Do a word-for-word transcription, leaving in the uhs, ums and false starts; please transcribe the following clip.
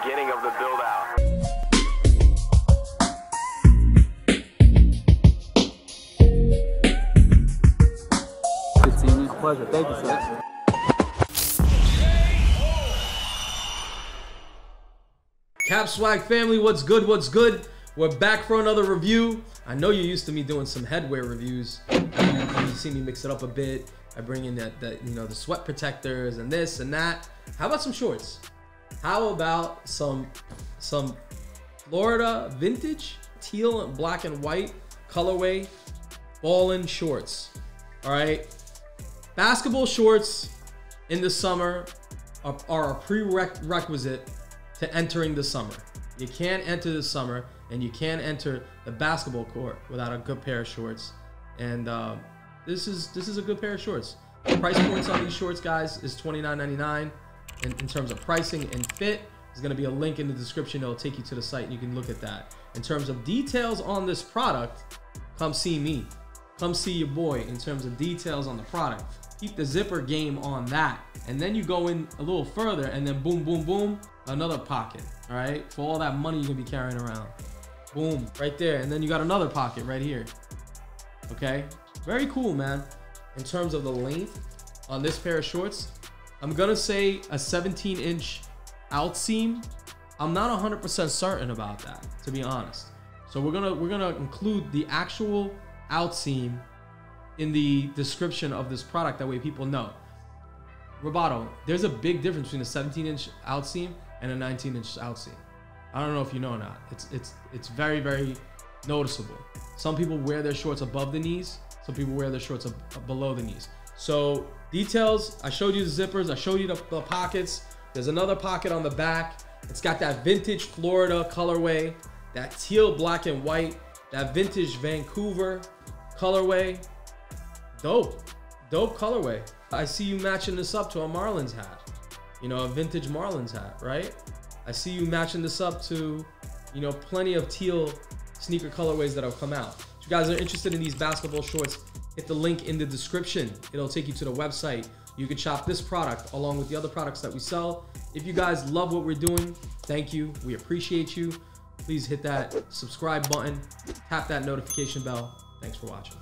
beginning of the build-out. Good seeing you. Pleasure. Thank you, sir. Cap Swag family, what's good? What's good? We're back for another review. I know you're used to me doing some headwear reviews. You see me mix it up a bit. I bring in that, that, you know, the sweat protectors and this and that. How about some shorts? How about some some Florida vintage teal and black and white colorway ballin' shorts? All right, basketball shorts in the summer are, are a prerequisite to entering the summer. You can't enter the summer and you can't enter the basketball court without a good pair of shorts. And uh, this is this is a good pair of shorts. The price points on these shorts, guys, is twenty-nine ninety-nine. And in terms of pricing and fit, there's going to be a link in the description that'll take you to the site and you can look at that. In terms of details on this product, come see me. Come see your boy in terms of details on the product. Keep the zipper game on that. And then you go in a little further and then boom, boom, boom, another pocket. All right, for all that money you're going to be carrying around. Boom, right there. And then you got another pocket right here. Okay, very cool, man. In terms of the length on this pair of shorts, I'm gonna say a seventeen inch outseam. I'm not one hundred percent certain about that, to be honest. So we're gonna we're gonna include the actual outseam in the description of this product. That way people know. Roboto, there's a big difference between a seventeen inch outseam and a nineteen inch outseam. I don't know if you know or not. It's it's it's very very noticeable. Some people wear their shorts above the knees. Some people wear their shorts ab below the knees. So details, I showed you the zippers, I showed you the, the pockets. There's another pocket on the back. It's got that vintage Florida colorway, that teal black and white, that vintage Vancouver colorway. Dope, dope colorway. I see you matching this up to a Marlins hat, you know, a vintage Marlins hat, right? I see you matching this up to, you know, plenty of teal sneaker colorways that have come out. If you guys are interested in these basketball shorts, hit the link in the description. It'll take you to the website. You can shop this product along with the other products that we sell. If you guys love what we're doing, thank you. We appreciate you. Please hit that subscribe button. Tap that notification bell. Thanks for watching.